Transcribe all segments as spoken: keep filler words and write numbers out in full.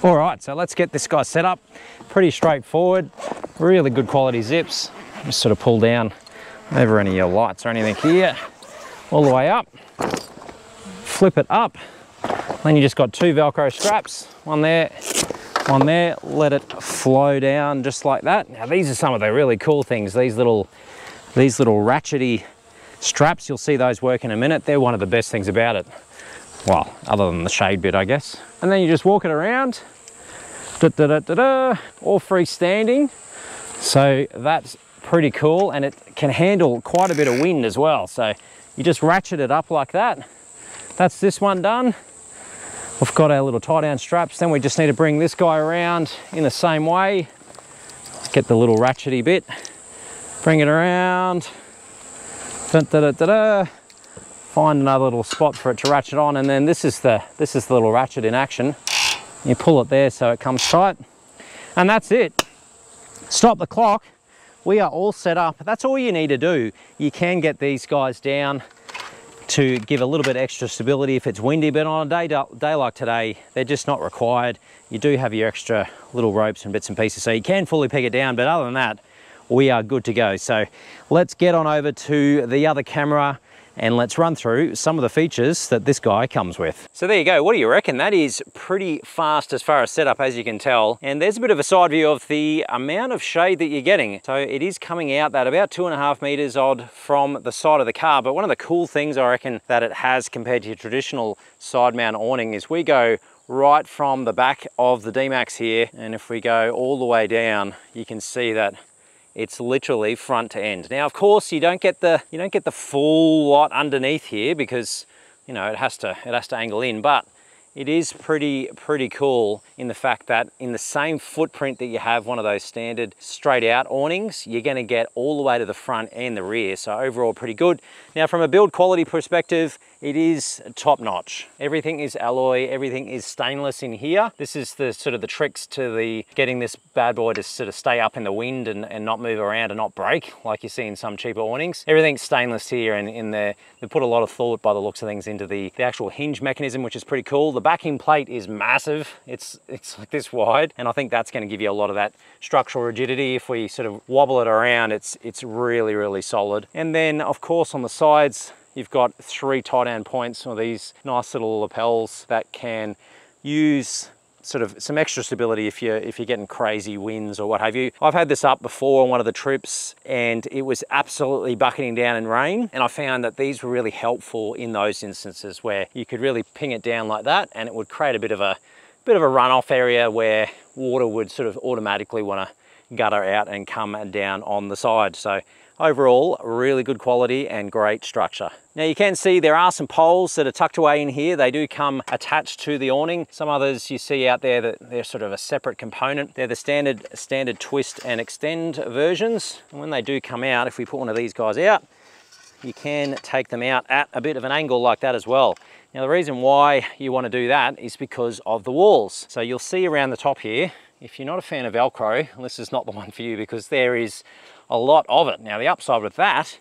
All right, so let's get this guy set up. Pretty straightforward, really good quality zips. Just sort of pull down over any of your lights or anything here, all the way up, flip it up. Then you just got two Velcro straps, one there, one there. Let it flow down just like that. Now these are some of the really cool things. These little, these little ratchety straps, you'll see those work in a minute. They're one of the best things about it. Well, other than the shade bit, I guess. And then you just walk it around, da, da, da, da, da, all freestanding. So that's pretty cool, and it can handle quite a bit of wind as well. So you just ratchet it up like that. That's this one done. We've got our little tie down straps. Then we just need to bring this guy around in the same way. Let's get the little ratchety bit, bring it around, da, da, da, da, da. Find another little spot for it to ratchet on, and then this is the this is the little ratchet in action. You pull it there so it comes tight, and that's it. Stop the clock. We are all set up. That's all you need to do. You can get these guys down to give a little bit extra stability if it's windy, but on a day, day like today, they're just not required. You do have your extra little ropes and bits and pieces, so you can fully peg it down, but other than that, we are good to go. So let's get on over to the other camera and let's run through some of the features that this guy comes with. So there you go, what do you reckon? That is pretty fast as far as setup, as you can tell. And there's a bit of a side view of the amount of shade that you're getting. So it is coming out that about two and a half meters odd from the side of the car. But one of the cool things I reckon that it has compared to your traditional side mount awning is we go right from the back of the D-Max here. And if we go all the way down, you can see that it's literally front to end. Now, of course, you don't get the you don't get the full lot underneath here because, you know, it has to it has to angle in, but it is pretty pretty cool in the fact that in the same footprint that you have one of those standard straight out awnings, you're going to get all the way to the front and the rear. So overall, pretty good. Now, from a build quality perspective, it is top notch. Everything is alloy, everything is stainless in here. This is the sort of the tricks to the getting this bad boy to sort of stay up in the wind and, and not move around and not break like you see in some cheaper awnings. Everything's stainless here, and in there they put a lot of thought by the looks of things into the, the actual hinge mechanism, which is pretty cool. The backing plate is massive. It's it's like this wide, and I think that's going to give you a lot of that structural rigidity. If we sort of wobble it around, it's it's really really solid. And then of course on the sides, you've got three tie down points, or these nice little lapels that can use sort of some extra stability if you're if you're getting crazy winds or what have you. I've had this up before on one of the trips, and it was absolutely bucketing down in rain, and I found that these were really helpful in those instances where you could really ping it down like that, and it would create a bit of a bit of a runoff area where water would sort of automatically want to gutter out and come down on the side. So overall, really good quality and great structure. Now you can see there are some poles that are tucked away in here. They do come attached to the awning. Some others you see out there that they're sort of a separate component. They're the standard standard twist and extend versions. And when they do come out, if we put one of these guys out, you can take them out at a bit of an angle like that as well. Now the reason why you want to do that is because of the walls. So you'll see around the top here, if you're not a fan of Velcro, this is not the one for you because there is a lot of it. Now the upside of that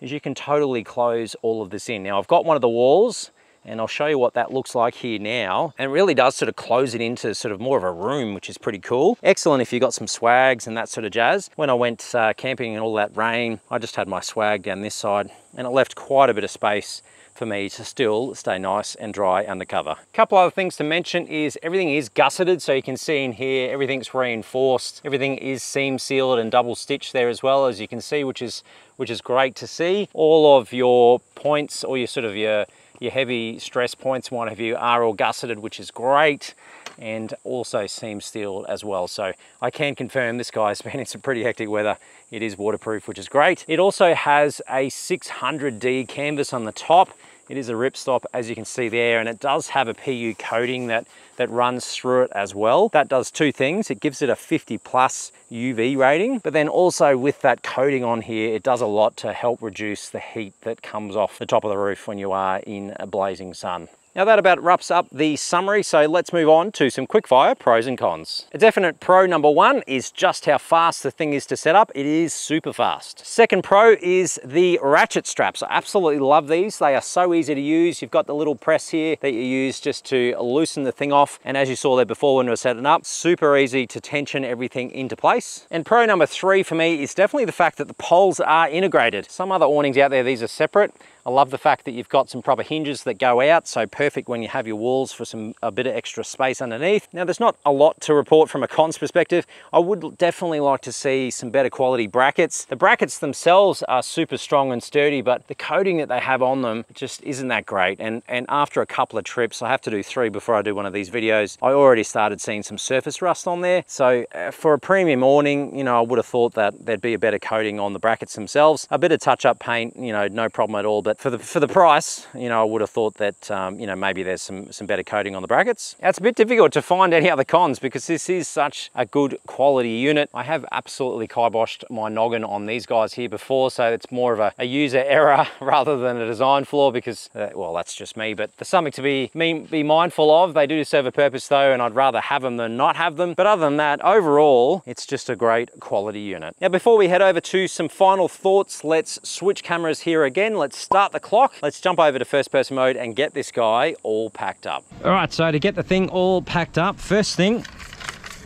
is you can totally close all of this in. Now I've got one of the walls and I'll show you what that looks like here now. And it really does sort of close it into sort of more of a room, which is pretty cool. Excellent if you've got some swags and that sort of jazz. When I went uh, camping in all that rain, I just had my swag down this side and it left quite a bit of space for me to still stay nice and dry undercover. A couple other things to mention is everything is gusseted, so you can see in here, everything's reinforced. Everything is seam sealed and double stitched there as well, as you can see, which is which is great to see. All of your points, or your sort of your, your heavy stress points, one of you, are all gusseted, which is great, and also seam sealed as well. So I can confirm this guy's been in some pretty hectic weather. It is waterproof, which is great. It also has a six hundred D canvas on the top. It is a ripstop, as you can see there, and it does have a P U coating that, that runs through it as well. That does two things. It gives it a fifty plus U V rating, but then also with that coating on here, it does a lot to help reduce the heat that comes off the top of the roof when you are in a blazing sun. Now that about wraps up the summary, so let's move on to some quickfire pros and cons. A definite pro number one is just how fast the thing is to set up. It is super fast. Second pro is the ratchet straps. I absolutely love these. They are so easy to use. You've got the little press here that you use just to loosen the thing off. And as you saw there before when we were setting up, super easy to tension everything into place. And pro number three for me is definitely the fact that the poles are integrated. Some other awnings out there, these are separate. I love the fact that you've got some proper hinges that go out, so perfect when you have your walls for some a bit of extra space underneath. Now there's not a lot to report from a cons perspective. I would definitely like to see some better quality brackets. The brackets themselves are super strong and sturdy, but the coating that they have on them just isn't that great. And, and after a couple of trips, I have to do three before I do one of these videos, I already started seeing some surface rust on there. So uh, for a premium awning, you know, I would have thought that there'd be a better coating on the brackets themselves. A bit of touch-up paint, you know, no problem at all, but For the, for the price, you know, I would have thought that, um, you know, maybe there's some, some better coating on the brackets. Now, it's a bit difficult to find any other cons because this is such a good quality unit. I have absolutely kiboshed my noggin on these guys here before, so it's more of a, a user error rather than a design flaw because, uh, well, that's just me, but there's something to be, be mindful of. They do serve a purpose though, and I'd rather have them than not have them. But other than that, overall, it's just a great quality unit. Now, before we head over to some final thoughts, let's switch cameras here again. Let's start the clock. Let's jump over to first person mode and get this guy all packed up. All right, so to get the thing all packed up, first thing,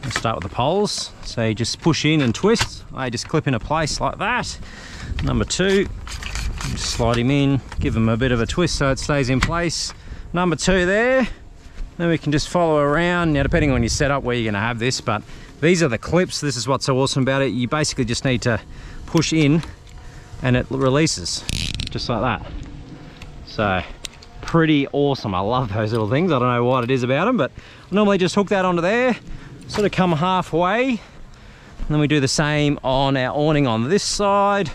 let's start with the poles. So you just push in and twist. I just clip into place like that. Number two, just slide him in, give him a bit of a twist so it stays in place. Number two there, then we can just follow around. Now, depending on your setup where you're gonna have this, but these are the clips. This is what's so awesome about it. You basically just need to push in and it releases. Just like that. So pretty awesome. I love those little things. I don't know what it is about them, but I normally just hook that onto there, sort of come halfway, and then we do the same on our awning on this side.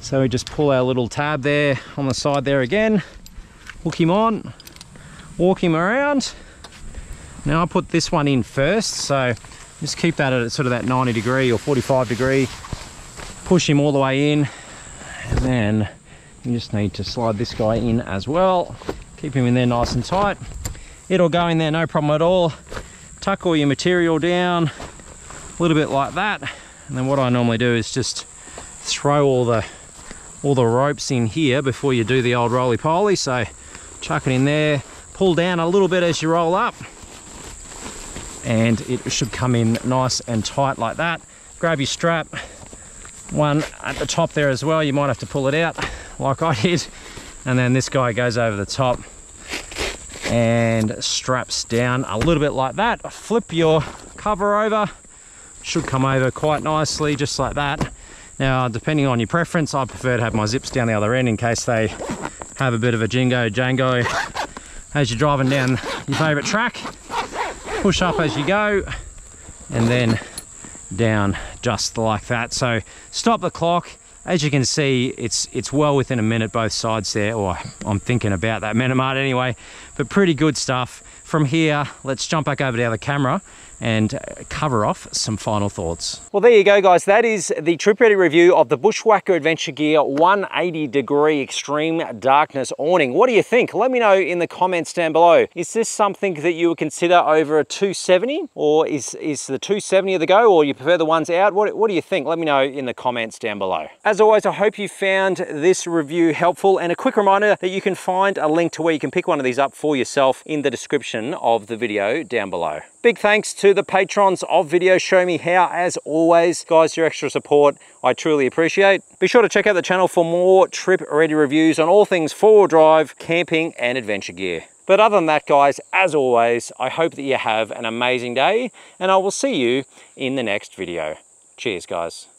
So we just pull our little tab there on the side there again, hook him on, walk him around. Now I put this one in first, so just keep that at sort of that ninety degree or forty-five degree, push him all the way in. And then you just need to slide this guy in as well. Keep him in there nice and tight. It'll go in there, no problem at all. Tuck all your material down a little bit like that. And then what I normally do is just throw all the, all the ropes in here before you do the old roly-poly. So chuck it in there, pull down a little bit as you roll up. And it should come in nice and tight like that. Grab your strap. One at the top there as well, you might have to pull it out like I did, and then this guy goes over the top and straps down a little bit like that. Flip your cover over, should come over quite nicely just like that. Now depending on your preference, I prefer to have my zips down the other end in case they have a bit of a jingo jango as you're driving down your favorite track. Push up as you go and then down just like that. So stop the clock. As you can see, it's it's well within a minute both sides there, or I'm thinking about that minute mark anyway, but pretty good stuff. From here, let's jump back over to the other camera and cover off some final thoughts. Well, there you go, guys. That is the TripReady review of the Bushwakka Adventure Gear one eighty degree Extreme Darkness Awning. What do you think? Let me know in the comments down below. Is this something that you would consider over a two seventy? Or is, is the two seventy the go? Or you prefer the ones out? What, what do you think? Let me know in the comments down below. As always, I hope you found this review helpful. And a quick reminder that you can find a link to where you can pick one of these up for yourself in the description of the video down below. Big thanks to the patrons of Video Show Me How, as always. Guys, your extra support, I truly appreciate. Be sure to check out the channel for more TripReady reviews on all things four-wheel drive, camping, and adventure gear. But other than that, guys, as always, I hope that you have an amazing day, and I will see you in the next video. Cheers, guys.